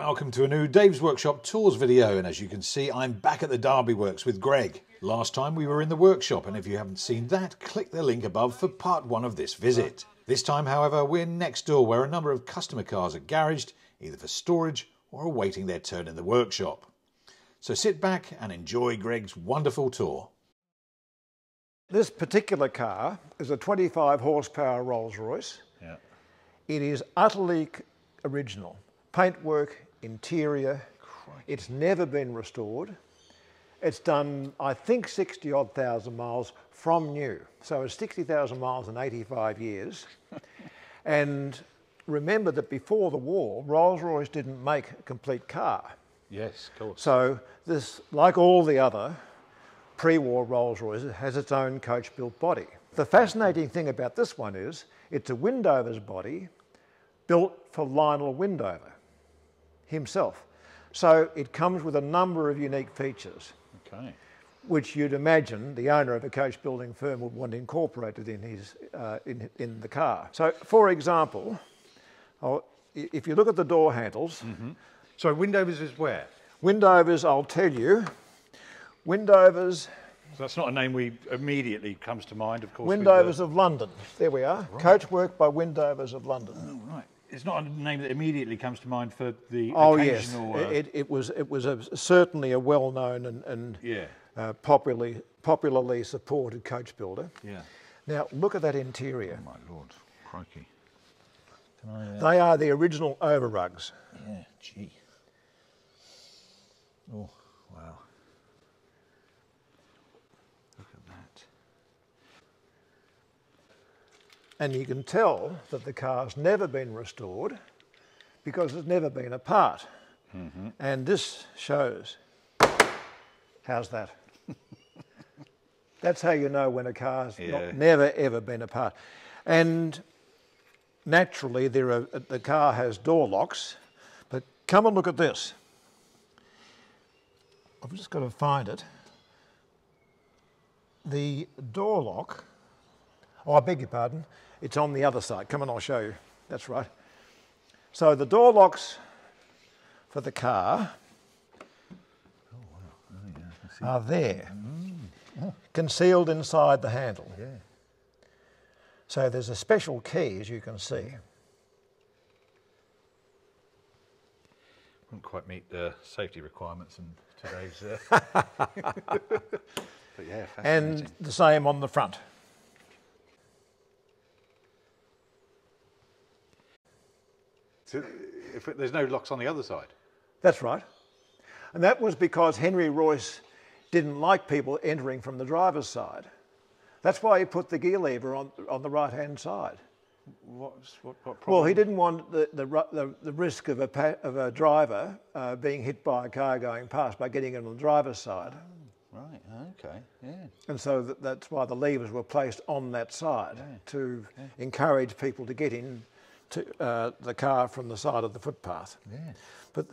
Welcome to a new Dave's Workshop Tours video, and as you can see I'm back at the Derby Works with Greg. Last time we were in the workshop, and if you haven't seen that, click the link above for part one of this visit. This time however we're next door, where a number of customer cars are garaged either for storage or awaiting their turn in the workshop. So sit back and enjoy Greg's wonderful tour. This particular car is a 25 horsepower Rolls-Royce. Yeah. It is utterly original. Paintwork, interior, crikey. It's never been restored. It's done, I think, 60-odd thousand miles from new. So it's 60,000 miles in 85 years. And remember that before the war, Rolls-Royce didn't make a complete car. Yes, of course. So this, like all the other pre-war Rolls-Royces, has its own coach-built body. The fascinating thing about this one is it's a Windovers body built for Lionel Windover himself. So it comes with a number of unique features, okay, which you'd imagine the owner of a coach building firm would want incorporated in his in the car. So, for example, if you look at the door handles. Mm-hmm. So Windovers is where? Windovers, I'll tell you. Windovers. So that's not a name we immediately comes to mind, of course. Windovers of London. There we are. Right. Coach work by Windovers of London. Oh, right. It's not a name that immediately comes to mind for the occasional... Oh, yes. It was certainly a well-known and yeah, popularly supported coach builder. Yeah. Now, look at that interior. Oh, my Lord. Crikey. Can I, They are the original overrugs. Yeah, gee. Oh, wow. Look at that. And you can tell that the car's never been restored because it's never been apart. Mm-hmm. And this shows. How's that? That's how you know when a car's never ever been apart. And naturally, the car has door locks, but come and look at this. I've just got to find it. The door lock. Oh, I beg your pardon. It's on the other side. Come and I'll show you. That's right. So the door locks for the car are there, concealed inside the handle. Yeah. So there's a special key, as you can see. Wouldn't quite meet the safety requirements in today's... But yeah, and the same on the front. So there's no locks on the other side? That's right. And that was because Henry Royce didn't like people entering from the driver's side. That's why he put the gear lever on the right-hand side. What problem? Well, he didn't want the risk of a driver being hit by a car going past by getting it on the driver's side. Oh, right, okay, yeah. And so that's why the levers were placed on that side, yeah, to encourage people to get in to the car from the side of the footpath. Yeah. But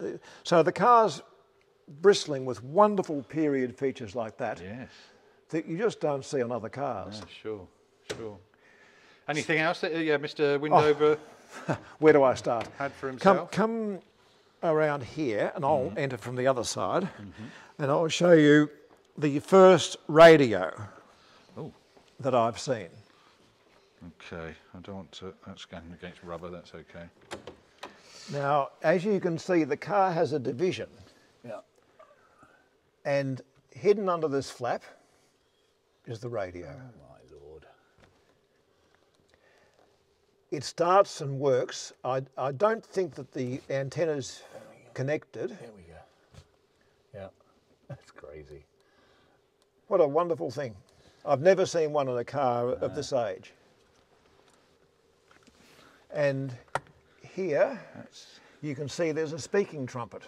so the car's bristling with wonderful period features like that. Yes. That you just don't see on other cars. Yeah, sure, sure. Anything else that Mr. Windover... Oh, where do I start? Had for himself. Come around here, and I'll enter from the other side, and I'll show you the first radio that I've seen. Okay, I don't want to... That's going against rubber, that's okay. Now, as you can see, the car has a division. Yeah. And hidden under this flap is the radio. Oh, my Lord. It starts and works. I don't think that the antenna's connected. There we go. Yeah, that's crazy. What a wonderful thing. I've never seen one in a car of this age. And here, you can see there's a speaking trumpet.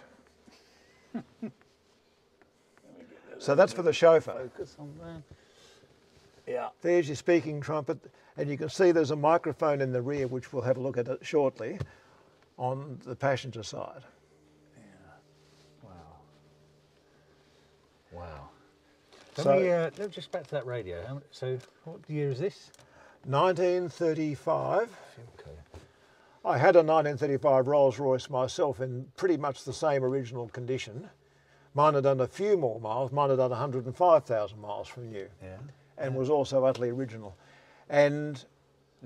So that's for the chauffeur. Focus on that. Yeah. There's your speaking trumpet, and you can see there's a microphone in the rear, which we'll have a look at it shortly, on the passenger side. Yeah. Wow. Wow. So let me just back to that radio. So what year is this? 1935. Okay. I had a 1935 Rolls-Royce myself in pretty much the same original condition. Mine had done a few more miles. Mine had done 105,000 miles from new, yeah. And was also utterly original. And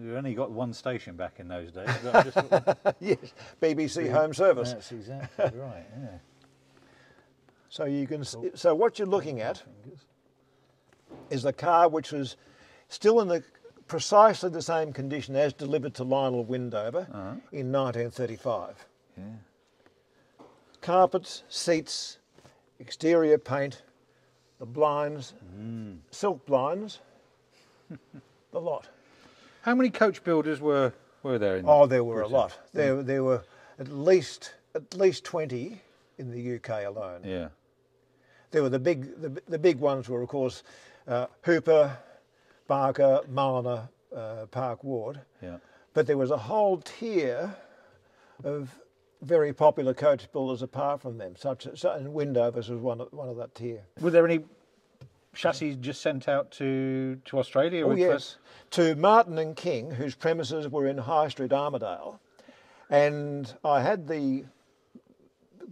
you only got one station back in those days. Yes, BBC Home Service. That's exactly right. Yeah. So you can. So what you're looking at is a car which was still in the precisely the same condition as delivered to Lionel Windover in 1935. Yeah. Carpets, seats, exterior paint, the blinds, silk blinds, the lot. How many coach builders were there? In there were a lot. There were at least 20 in the UK alone. Yeah. There were the big ones were of course Hooper, Barker, Mulliner, Park Ward. Yeah. But there was a whole tier of very popular coach builders apart from them, and Windovers was one of that tier. Were there any chassis just sent out to Australia? Oh, yes, to Martin and King, whose premises were in High Street, Armidale. And I had the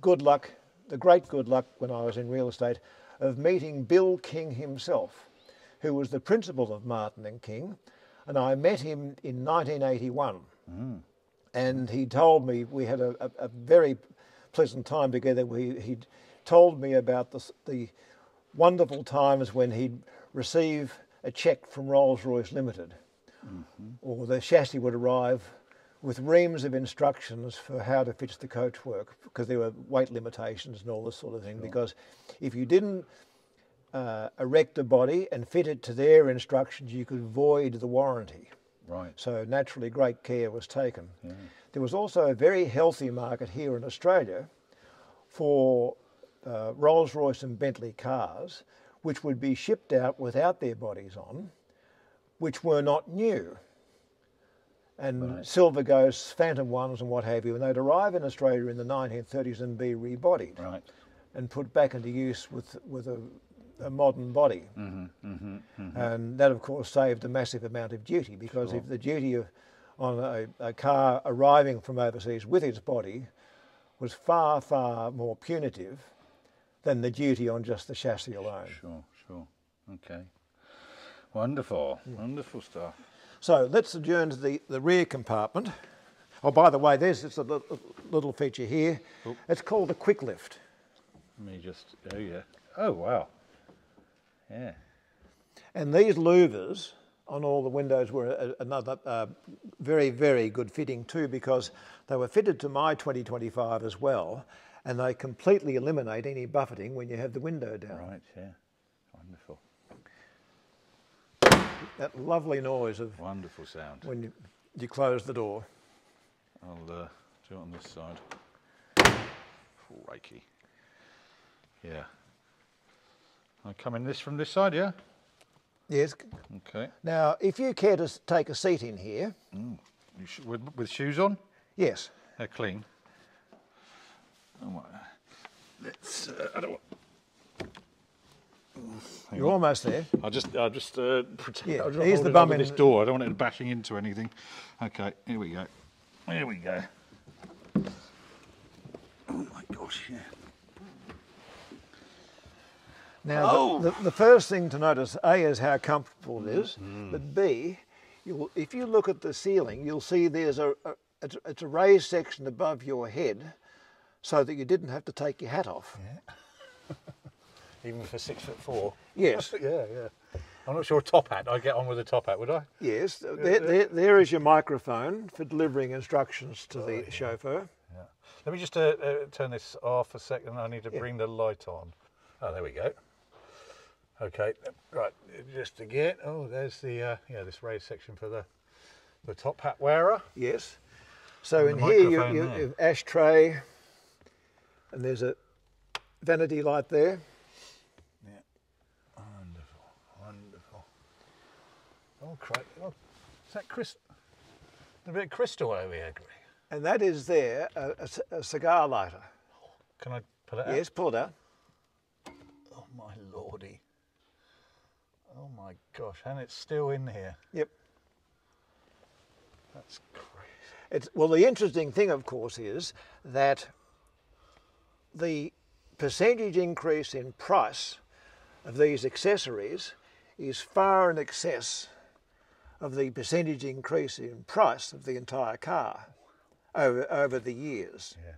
good luck, the great good luck when I was in real estate, of meeting Bill King himself, who was the principal of Martin and King. And I met him in 1981. Mm. And he told me, we had a very pleasant time together. He told me about the wonderful times when he'd receive a cheque from Rolls-Royce Limited, or the chassis would arrive with reams of instructions for how to fix the coachwork, because there were weight limitations and all this sort of thing. Sure. Because if you didn't erect a body and fit it to their instructions, you could void the warranty. Right. So naturally great care was taken. Yeah. There was also a very healthy market here in Australia for Rolls-Royce and Bentley cars, which would be shipped out without their bodies on, which were not new. And right. Silver Ghosts, Phantom Ones and what have you, and they'd arrive in Australia in the 1930s and be rebodied and put back into use with a modern body. And that of course saved a massive amount of duty, because if the duty on a car arriving from overseas with its body was far, far more punitive than the duty on just the chassis alone. Sure, sure. Okay. Wonderful, wonderful stuff. So let's adjourn to the rear compartment. Oh, by the way, there's just a little feature here. Oop. It's called a quick lift. Let me just, oh wow. Yeah. And these louvers on all the windows were another very, very good fitting too, because they were fitted to my 2025 as well, and they completely eliminate any buffeting when you have the window down. Right, yeah. Wonderful. That lovely noise of... Wonderful sound. When you close the door. I'll do it on this side. Crikey. Yeah. I come in from this side, yeah? Yes. Okay. Now, if you care to take a seat in here... You with shoes on? Yes. They're clean. Let's... I don't want... You're almost there. I'll just pretend... Yeah, here's the bum in this door. I don't want it bashing into anything. Okay, here we go. Here we go. Oh, my gosh, yeah. Now, the first thing to notice, A, is how comfortable it is, but B, if you look at the ceiling, you'll see there's it's a raised section above your head so that you didn't have to take your hat off. Yeah. Even for 6'4"? Yes. Yeah, yeah. I'm not sure a top hat, I'd get on with a top hat, would I? Yes. There is your microphone for delivering instructions to the chauffeur. Yeah. Let me just turn this off a second. I need to bring the light on. Oh, there we go. Okay, right, just again, there's the, this raised section for the top hat wearer. Yes. So in here you have ashtray, and there's a vanity light there. Yeah, wonderful, wonderful. Oh, crap, is that a bit of crystal over here, Greg? And that is there, a cigar lighter. Can I pull it out? Yes, pull it out. Oh, my lordy. Oh my gosh, and it's still in here. Yep. That's crazy. Well, the interesting thing, of course, is that the percentage increase in price of these accessories is far in excess of the percentage increase in price of the entire car over the years. Yeah.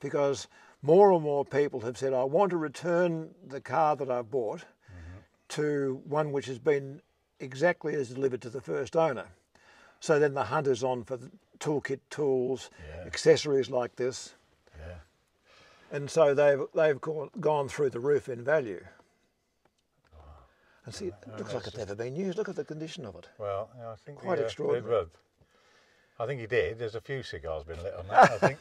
Because more and more people have said, I want to return the car that I bought to one which has been exactly as delivered to the first owner. So then the hunt is on for the toolkit tools, accessories like this. Yeah. And so they've gone through the roof in value. And see, it looks like it's never been used. Look at the condition of it. Well, I think quite extraordinary. I think he did. There's a few cigars been lit on that, I think.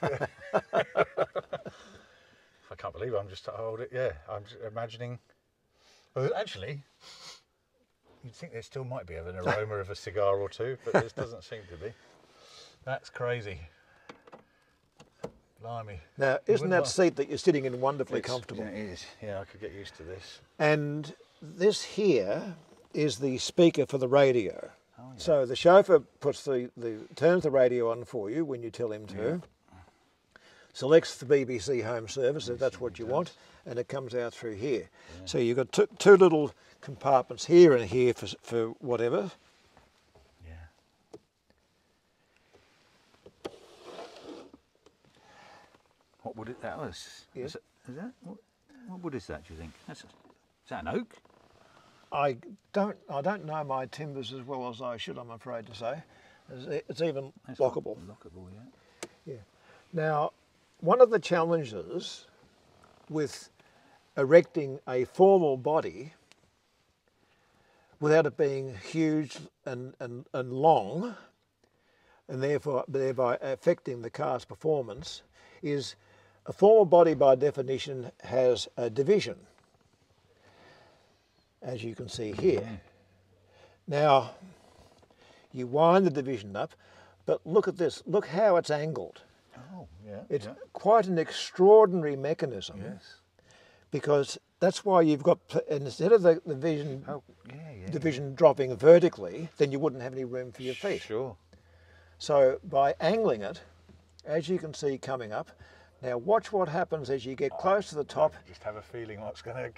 I can't believe I'm just hold it. Yeah, I'm just imagining. Well, actually, you'd think there still might be an aroma of a cigar or two, but this doesn't seem to be. That's crazy. Blimey. Now, isn't that seat that you're sitting in wonderfully comfortable? Yeah, it is. Yeah, I could get used to this. And this here is the speaker for the radio. Oh, yeah. So the chauffeur puts turns the radio on for you when you tell him to, selects the BBC Home Service, if that's what you want, and it comes out through here. Yeah. So you've got two little compartments here and here for whatever. Yeah. What would it, that was? Yeah. What wood is that, do you think? Is that an oak? I don't know my timbers as well as I should, I'm afraid to say. It's even lockable. Lockable, yeah. Yeah. Now, one of the challenges with erecting a formal body without it being huge and long, and thereby affecting the car's performance, is a formal body by definition has a division, as you can see here. Now, you wind the division up, but look at this. Look how it's angled. Oh, yeah. It's quite an extraordinary mechanism. Yes. Because that's why you've got, instead of the division, division dropping vertically, then you wouldn't have any room for your feet. Sure. So by angling it, as you can see coming up, now watch what happens as you get close to the top. I just have a feeling what's going to,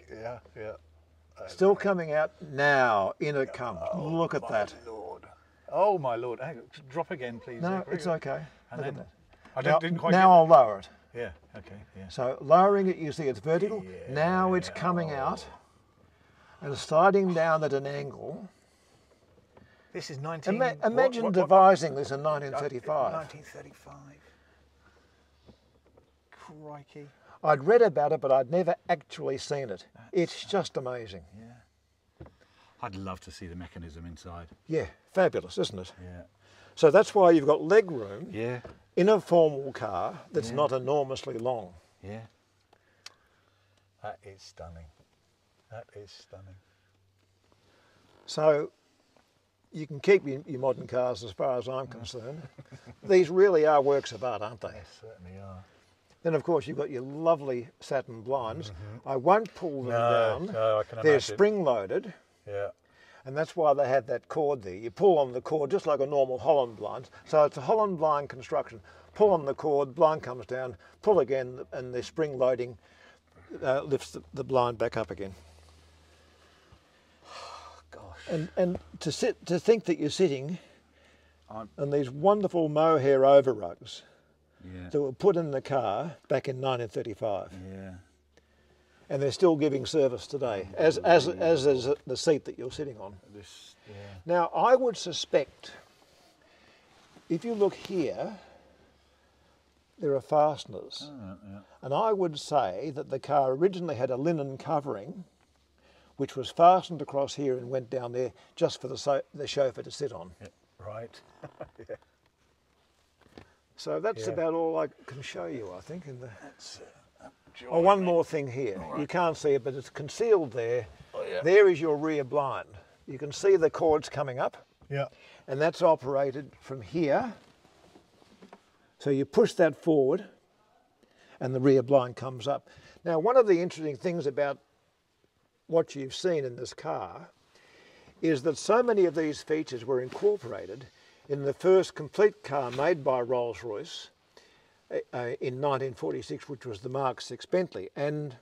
still coming out now, in it comes. Oh, look at that. Lord. Oh, my Lord. Hang on. Drop again, please. No, it's okay. And look at that. Now I'll lower it. Yeah, okay. Yeah. So lowering it, you see it's vertical. Yeah, now it's coming out and sliding down at an angle. This is imagine devising this in 1935. 1935. Crikey. I'd read about it, but I'd never actually seen it. It's just amazing. Yeah. I'd love to see the mechanism inside. Yeah, fabulous, isn't it? Yeah. So that's why you've got leg room in a formal car that's not enormously long. Yeah. That is stunning. That is stunning. So you can keep your modern cars as far as I'm concerned. These really are works of art, aren't they? They certainly are. Then, of course, you've got your lovely satin blinds. I won't pull them down. No, I can imagine. They're spring-loaded. Yeah. And that's why they have that cord there. You pull on the cord just like a normal Holland blind. So it's a Holland blind construction. Pull on the cord, blind comes down, pull again, and the spring loading lifts the blind back up again. Oh, gosh. And to think that you're sitting on these wonderful mohair overrugs that were put in the car back in 1935. Yeah. And they're still giving service today, as is the seat that you're sitting on. This, Now, I would suspect, if you look here, there are fasteners. Oh, yeah. And I would say that the car originally had a linen covering, which was fastened across here and went down there just for the chauffeur to sit on. Yeah. Right. So that's about all I can show you, I think. Oh, one more thing here. Right. You can't see it, but it's concealed there. Oh, yeah. There is your rear blind. You can see the cords coming up. Yeah. And that's operated from here. So you push that forward and the rear blind comes up. Now, one of the interesting things about what you've seen in this car is that so many of these features were incorporated in the first complete car made by Rolls-Royce in 1946, which was the Mark 6 Bentley. And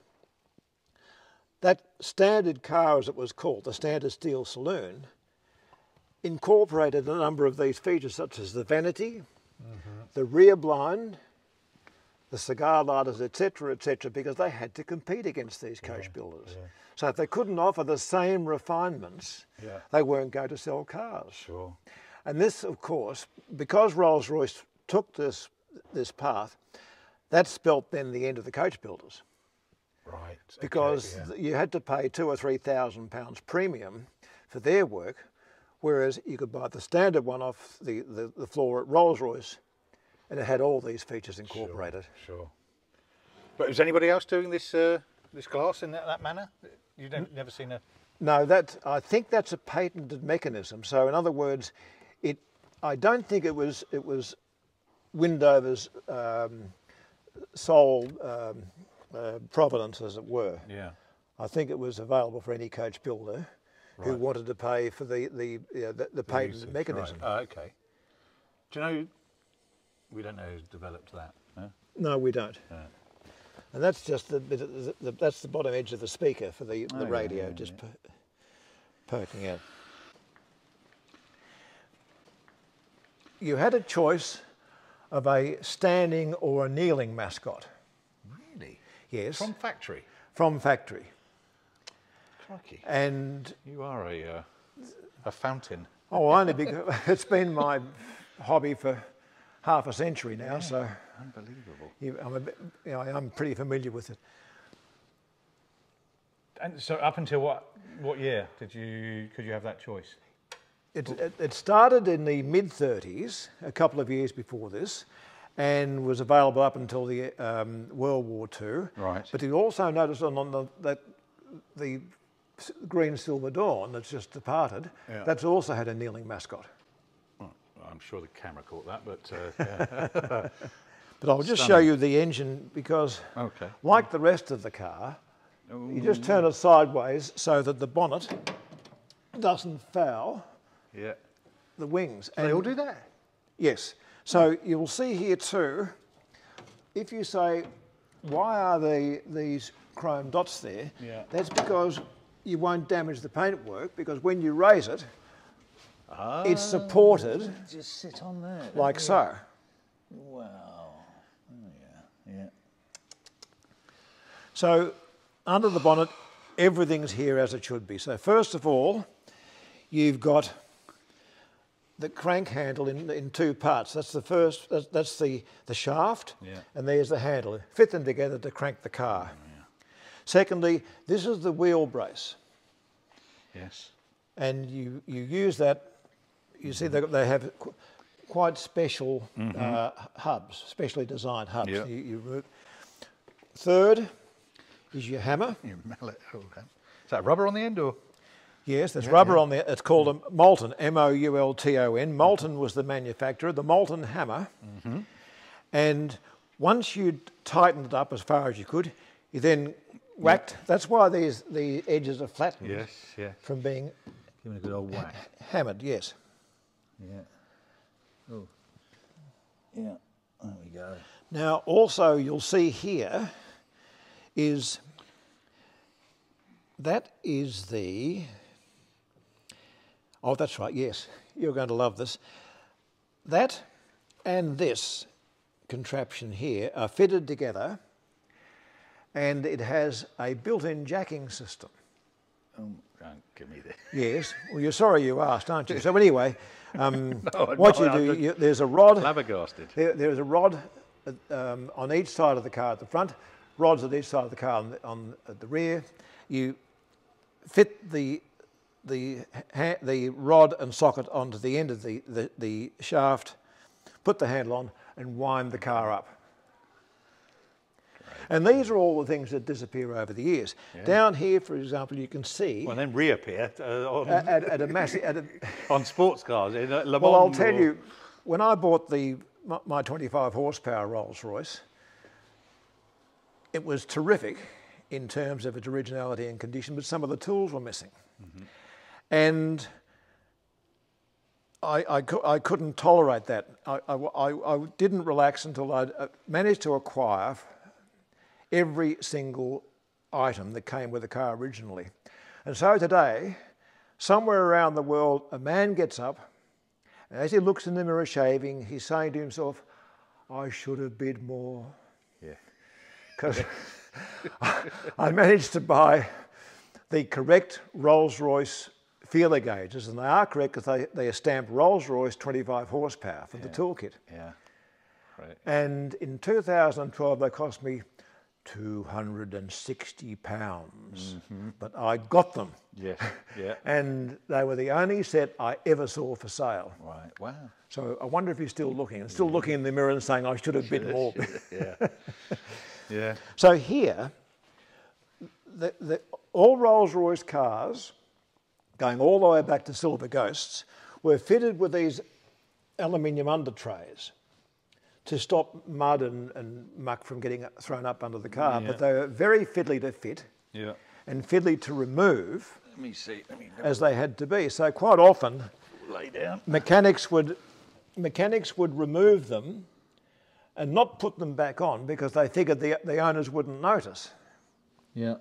that standard car, as it was called, the standard steel saloon, incorporated a number of these features, such as the vanity, the rear blind, the cigar lighters, etc., because they had to compete against these coach builders. Yeah. So if they couldn't offer the same refinements, they weren't going to sell cars. Sure. And this, of course, because Rolls-Royce took this path, that spelt then the end of the coach builders. Right. Because you had to pay £2,000 or £3,000 premium for their work, whereas you could buy the standard one off the floor at Rolls-Royce, and it had all these features incorporated. Sure, sure. But was anybody else doing this this glass in that manner? You've never seen a... No, I think that's a patented mechanism. So in other words, I don't think it was Windovers' sole provenance, as it were. Yeah. I think it was available for any coach builder who wanted to pay for the patented mechanism. Right. Oh, okay. Do you know? We don't know who's developed that. No, no we don't. Yeah. And that's just that's the bottom edge of the speaker for the radio, poking out. You had a choice of a standing or a kneeling mascot. Really? Yes. From factory? From factory. Crikey. And... You are a fountain. Oh, only because it's been my hobby for... half a century now, so unbelievable. I'm pretty familiar with it. And so, up until what year could you have that choice? It started in the mid-30s, a couple of years before this, and was available up until the World War II. Right. But you also noticed on the green Silver Dawn that's just departed, that's also had a kneeling mascot. I'm sure the camera caught that, but... But I'll just show you the engine, because like the rest of the car, you just turn it sideways so that the bonnet doesn't foul the wings. And they all do that? Yes. So you'll see here too, if you say, why are these chrome dots there? Yeah. That's because you won't damage the paintwork, because when you raise it, it's supported just sit on there, like so. Wow. Oh, yeah. Yeah. So under the bonnet, everything's here as it should be. So first of all, you've got the crank handle in two parts. That's the first, that's the shaft, and there's the handle. Fit them together to crank the car. Oh, yeah. Secondly, this is the wheel brace. Yes. And you use that. You see, they have quite special hubs, specially designed hubs. Yep. Third is your hammer. Your mallet. Oh, is that rubber on the end, or? Yes, there's rubber on the. It's called a Moulton, M-O-U-L-T-O-N. Moulton was the manufacturer. The Moulton hammer. And once you tightened it up as far as you could, you then whacked. Yep. That's why the edges are flattened. Yes. Yeah. From being. Give it a good old whack. Hammered. Yes. Yeah. Ooh. Yeah, there we go. Now also you'll see here is, that is the, oh that's right, yes, you're going to love this. That and this contraption here are fitted together, and it has a built-in jacking system. Don't give me that. Yes. Well, you're sorry you asked, aren't you? So anyway, there's a rod. Flabbergasted. There's a rod on each side of the car at the front, rods at each side of the car at the rear. You fit the rod and socket onto the end of the shaft, put the handle on, and wind the car up. And these are all the things that disappear over the years. Yeah. Down here, for example, you can see... Well, then reappear at a massive... on sports cars, in Le Mans. Well, I'll tell you, when I bought my 25-horsepower Rolls-Royce, it was terrific in terms of its originality and condition, but some of the tools were missing. And I couldn't tolerate that. I didn't relax until I'd managed to acquire every single item that came with the car originally. And so today, somewhere around the world, a man gets up, and as he looks in the mirror shaving, he's saying to himself, I should have bid more. Yeah. Because I managed to buy the correct Rolls-Royce feeler gauges, and they are correct because they are stamped Rolls-Royce 25 horsepower for the toolkit. Yeah, right. And in 2012, they cost me £260, mm-hmm. but I got them. Yeah, yeah. And they were the only set I ever saw for sale. Right, wow. So I wonder if he's still looking, and still looking in the mirror and saying, I should have bid more. Yeah, yeah. So here, all Rolls-Royce cars, going all the way back to Silver Ghosts, were fitted with these aluminium under trays to stop mud and muck from getting thrown up under the car. Yeah. But they were very fiddly to fit and fiddly to remove. Let me see. Let me as they had to be. So quite often, lay down. Mechanics would remove them and not put them back on because they figured the owners wouldn't notice. Yeah.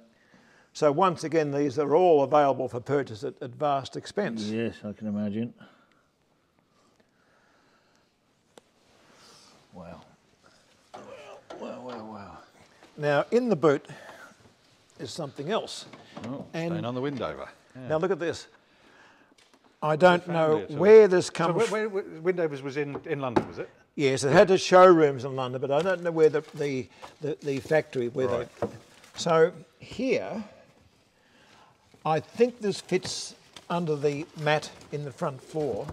So once again, these are all available for purchase at vast expense. Yes, I can imagine. Wow. Wow, wow, wow, wow. Now, in the boot is something else. Oh, and staying on the Windover. Yeah. Now, look at this. I don't know where this comes from. So Windovers was in London, was it? Yes, it had its showrooms in London, but I don't know where the factory... So here... I think this fits under the mat in the front floor,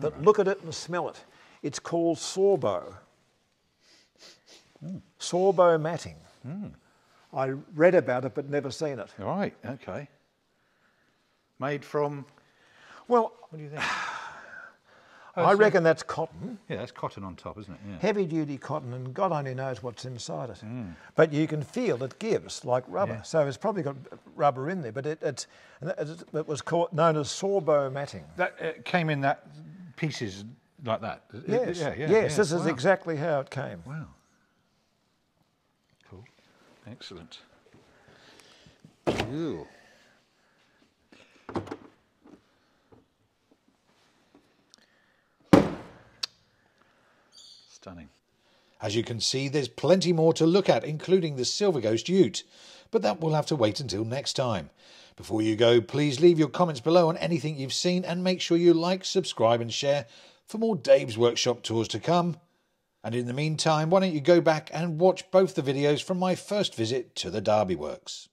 but look at it and smell it. It's called Sorbo. Mm. Sorbo matting. Mm. I read about it but never seen it. All right, okay. Made from... Well, what do you think? I reckon that's cotton. Yeah, that's cotton on top, isn't it? Yeah. Heavy-duty cotton, and God only knows what's inside it. Mm. But you can feel it gives, like rubber. Yeah. So it's probably got rubber in there, but it was known as Sorbo matting. That came in that pieces like that? Yes, yes, this is exactly how it came. Wow. Cool. Excellent. Ew. Stunning. As you can see, there's plenty more to look at, including the Silver Ghost ute, but that will have to wait until next time. Before you go, please leave your comments below on anything you've seen and make sure you like, subscribe and share for more Dave's Workshop tours to come. And in the meantime, why don't you go back and watch both the videos from my first visit to the Derby Works.